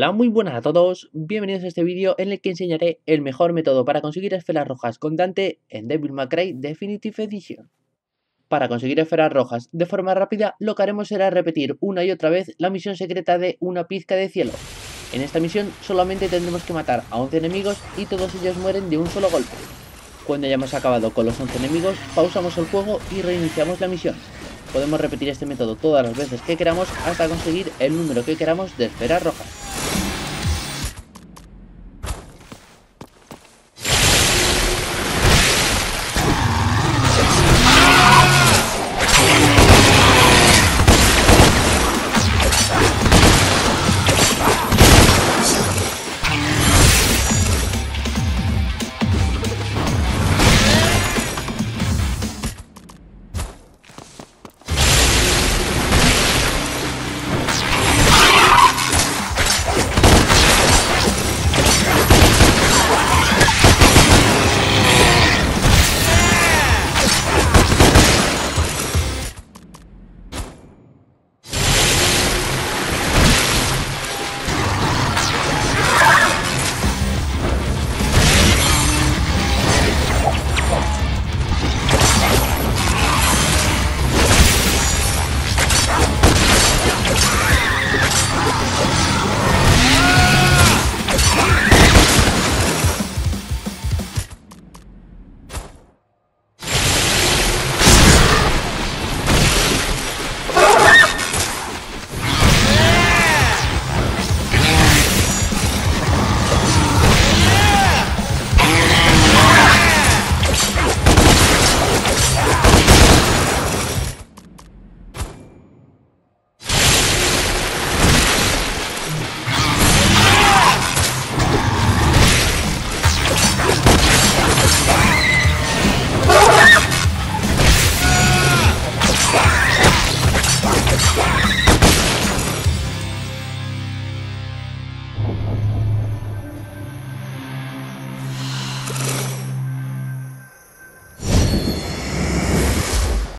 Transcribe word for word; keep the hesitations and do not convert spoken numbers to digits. Hola, muy buenas a todos, bienvenidos a este vídeo en el que enseñaré el mejor método para conseguir esferas rojas con Dante en Devil May Cry Definitive Edition. Para conseguir esferas rojas de forma rápida, lo que haremos será repetir una y otra vez la misión secreta de Una pizca de cielo. En esta misión solamente tendremos que matar a once enemigos y todos ellos mueren de un solo golpe. Cuando hayamos acabado con los once enemigos, pausamos el juego y reiniciamos la misión. Podemos repetir este método todas las veces que queramos hasta conseguir el número que queramos de esferas rojas.